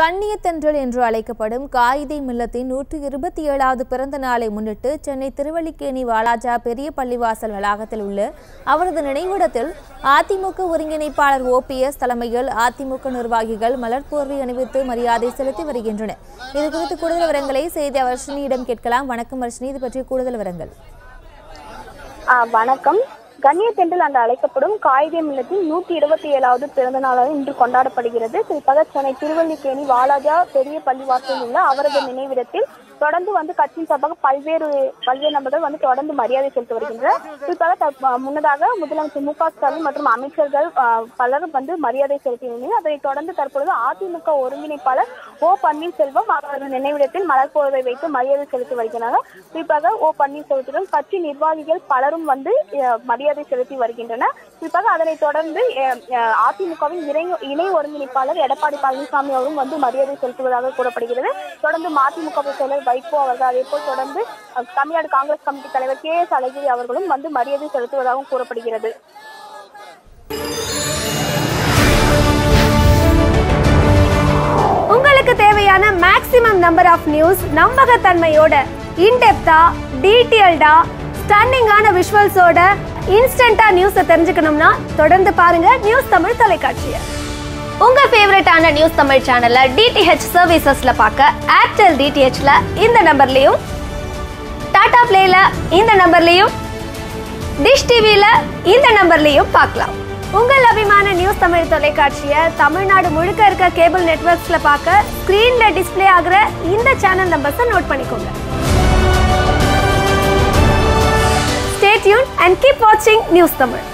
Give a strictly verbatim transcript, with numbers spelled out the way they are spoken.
கண்ணியத்தென்றல் என்று அழைக்கப்படும் காயிதே மில்லத்தின் நூற்று இருபத்தி ஏழாவது பிறந்த நாளை முன்னிட்டு சென்னை திருவல்லிக்கேணி வாலாஜா பெரிய பள்ளிவாசல் வளாகத்தில் உள்ள அவரது நினைவிடத்தில் அதிமுக ஒருங்கிணைப்பாளர் ஓபிஎஸ் தலைமையில் அதிமுக நிர்வாகிகள் மலர் போர்வை அணிவித்து மரியாதை செலுத்தி வருகின்றனர். இது குறித்து கூடுதல் விவரங்களை செய்தி வர்ஷினியிடம் கேட்கலாம். வணக்கம் வர்ஷினி, இது பற்றிய கூடுதல் விவரங்கள். வணக்கம். கண்ணியத்தென்றல் என்று அழைக்கப்படும் காயிதே மில்லத்தின் நூற்றி இருபத்தி ஏழாவது பிறந்த நாளாக இன்று கொண்டாடப்படுகிறது. குறிப்பாக சென்னை திருவல்லிக்கேணி வாலாஜா பெரிய பள்ளிவாசலில் உள்ள அவரது நினைவிடத்தில் தொடர்ந்து வந்து கட்சியின் சார்பாக பல்வேறு பல்வேறு நபர்கள் வந்து தொடர்ந்து மரியாதை செலுத்தி வருகின்றனர். குறிப்பாக முன்னதாக முதலமைச்சர் மு க ஸ்டாலின் மற்றும் அமைச்சர்கள் பலரும் வந்து மரியாதை செலுத்தினர். அதைத் தொடர்ந்து தற்பொழுது அதிமுக ஒருங்கிணைப்பாளர் ஓ பன்னீர்செல்வம் அவரது நினைவிடத்தில் மலர் போர்வை வைத்து மரியாதை செலுத்தி வருகின்றனர். குறிப்பாக ஓ பன்னீர்செல்வத்துடன் கட்சி நிர்வாகிகள் பலரும் வந்து மரியாதை செலுத்தி வருகின்றனர். குறிப்பாக அதனைத் தொடர்ந்து அதிமுகவின் இணை இணை ஒருங்கிணைப்பாளர் எடப்பாடி பழனிசாமி அவரும் வந்து மரியாதை செலுத்துவதாக கூறப்படுகிறது. தொடர்ந்து மதிமுக செயலர் வைகோ அவர்கள், அதே போல் தொடர்ந்து தமிழ்நாடு காங்கிரஸ் கமிட்டி தலைவர் கே எஸ் அழகிரி அவர்களும் வந்து மரியாதை செலுத்துவதாகவும் கூறப்படுகிறது. உங்களுக்கு தேவையான மேக்ஸிமம் நம்பர் ஆஃப் நியூஸ் நம்பகத்தன்மையோட, இன்டெப்தா, டீடைல்டா, ஸ்டன்னிங்கான விஷுவல்ஸோட இன்ஸ்டன்ட்டா நியூஸை தெரிஞ்சுக்கணும்னா தொடர்ந்து பாருங்க நியூஸ் தமிழ் தொலைக்காட்சியை. உங்க ஃபேவரட்டான நியூஸ் தமிழ் சேனலை டிடிஹெச் சர்வீசஸ்ல பார்க்க ஏர்டெல் டிடிஹெச்ல இந்த நம்பர்லயும், டாடா பிளேல இந்த நம்பர்லயும், டிஷ் டிவில இந்த நம்பர்லயும் பார்க்கலாம். உங்கள் அபிமான நியூஸ் தமிழ் தொலைக்காட்சியை தமிழ்நாடு முழுக்க இருக்க கேபிள் நெட்வொர்க்ஸ்ல பார்க்க ஸ்கிரீன்ல டிஸ்பிளே ஆகிற இந்த சேனல் நம்பர்ஸை நோட் பண்ணிக்கோங்க. Stay tuned and keep watching news Tamil.